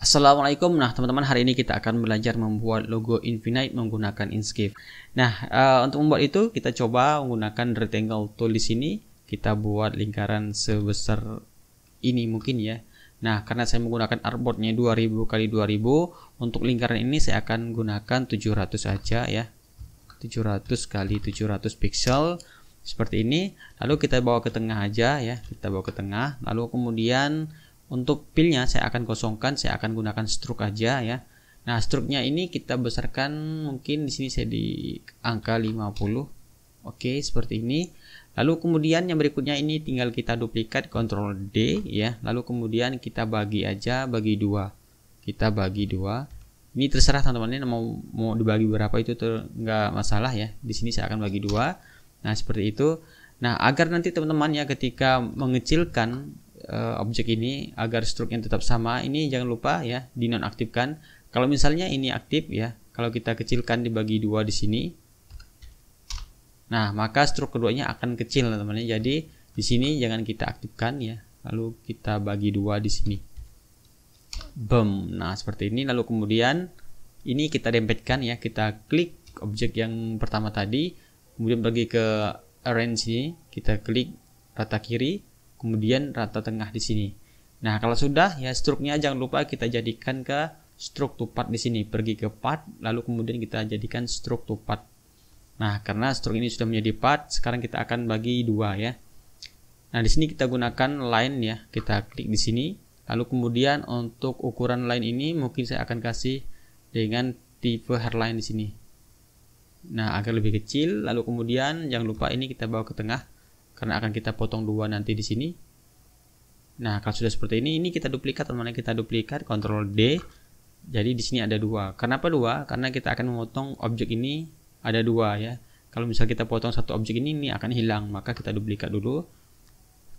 Assalamualaikum. Nah teman-teman, hari ini kita akan belajar membuat logo infinite menggunakan Inkscape. Nah untuk membuat itu kita coba menggunakan rectangle tool di sini. Kita buat lingkaran sebesar ini mungkin ya. Nah karena saya menggunakan artboardnya 2000 x 2000, untuk lingkaran ini saya akan gunakan 700 aja ya, 700 x 700 pixel seperti ini. Lalu kita bawa ke tengah aja ya, kita bawa ke tengah. Lalu kemudian untuk pillnya saya akan kosongkan, saya akan gunakan stroke aja ya. Nah, stroke-nya ini kita besarkan, mungkin di sini saya di angka 50. Oke, seperti ini. Lalu kemudian yang berikutnya ini tinggal kita duplikat Ctrl D ya. Lalu kemudian kita bagi aja, bagi dua. Kita bagi dua. Ini terserah teman-teman mau dibagi berapa itu nggak masalah ya. Di sini saya akan bagi dua. Nah, seperti itu. Nah, agar nanti teman-teman ya ketika mengecilkan objek ini agar struknya tetap sama, ini jangan lupa ya dinonaktifkan. Kalau misalnya ini aktif ya, kalau kita kecilkan dibagi dua di sini, nah maka struk keduanya akan kecil teman-teman. Jadi di sini jangan kita aktifkan ya, lalu kita bagi dua di sini, boom. Nah seperti ini. Lalu kemudian ini kita dempetkan ya, kita klik objek yang pertama tadi, kemudian pergi ke arrange ini, kita klik rata kiri, kemudian rata tengah di sini. Nah, kalau sudah ya struknya jangan lupa kita jadikan ke stroke to part di sini. Pergi ke part, lalu kemudian kita jadikan stroke to part. Nah, karena stroke ini sudah menjadi part, sekarang kita akan bagi dua ya. Nah, di sini kita gunakan line ya. Kita klik di sini. Lalu kemudian untuk ukuran line ini mungkin saya akan kasih dengan tipe hairline di sini. Nah, agar lebih kecil. Lalu kemudian jangan lupa ini kita bawa ke tengah, karena akan kita potong dua nanti di sini. Nah, kalau sudah seperti ini kita duplikat teman-teman, kita duplikat Ctrl D. Jadi di sini ada dua. Kenapa dua? Karena kita akan memotong objek ini ada dua ya. Kalau misal kita potong satu objek ini akan hilang, maka kita duplikat dulu.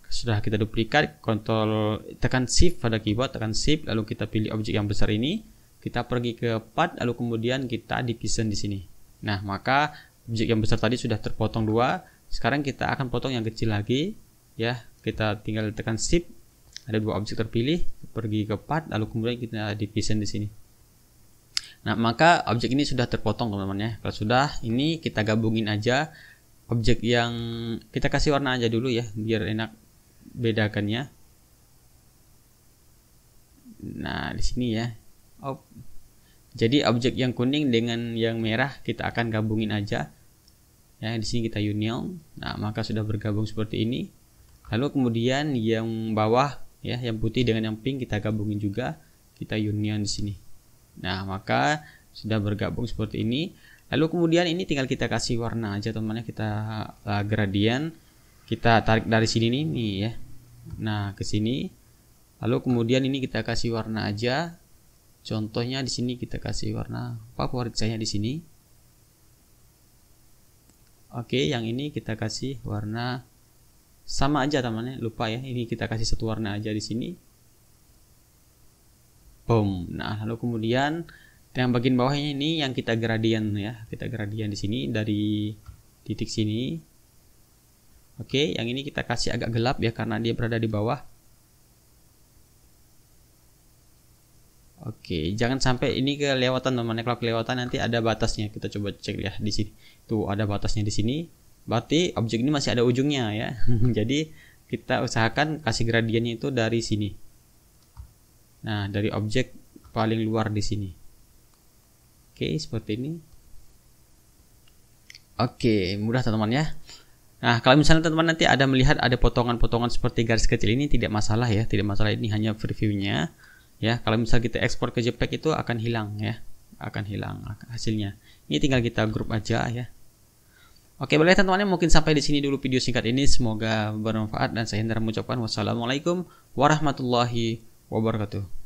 Sudah kita duplikat, Ctrl tekan Shift pada keyboard, tekan Shift, lalu kita pilih objek yang besar ini, kita pergi ke part, lalu kemudian kita division di sini. Nah, maka objek yang besar tadi sudah terpotong dua. Sekarang kita akan potong yang kecil lagi ya, kita tinggal tekan shift, ada dua objek terpilih, pergi ke part, lalu kemudian kita division di sini. Nah maka objek ini sudah terpotong teman-teman ya. Kalau sudah ini kita gabungin aja objek yang kita kasih warna aja dulu ya, biar enak bedakannya. Nah di sini ya, jadi objek yang kuning dengan yang merah kita akan gabungin aja. Ya, di sini kita union. Nah, maka sudah bergabung seperti ini. Lalu kemudian yang bawah ya, yang putih dengan yang pink kita gabungin juga. Kita union di sini. Nah, maka sudah bergabung seperti ini. Lalu kemudian ini tinggal kita kasih warna aja teman-teman. Kita gradient. Kita tarik dari sini nih ya. Nah, ke sini. Lalu kemudian ini kita kasih warna aja. Contohnya di sini kita kasih warna favorit saya di sini. Oke, yang ini kita kasih warna sama aja teman-teman, lupa ya. Ini kita kasih satu warna aja di sini. Boom. Nah, lalu kemudian yang bagian bawahnya ini yang kita gradient ya. Kita gradient di sini dari titik sini. Oke, yang ini kita kasih agak gelap ya karena dia berada di bawah. Oke, jangan sampai ini kelewatan teman-teman. Kalau kelewatan nanti ada batasnya. Kita coba cek ya di sini. Tuh, ada batasnya di sini. Berarti objek ini masih ada ujungnya ya. Jadi kita usahakan kasih gradiennya itu dari sini. Nah, dari objek paling luar di sini. Oke, seperti ini. Oke, mudah teman-teman ya. Nah, kalau misalnya teman-teman nanti ada melihat ada potongan-potongan seperti garis kecil ini tidak masalah ya, tidak masalah, ini hanya previewnya. Ya, kalau misal kita ekspor ke JPEG itu akan hilang ya, akan hilang hasilnya. Ini tinggal kita grup aja ya. Oke, boleh teman-teman, mungkin sampai di sini dulu video singkat ini, semoga bermanfaat dan saya Hendra mengucapkan wassalamualaikum warahmatullahi wabarakatuh.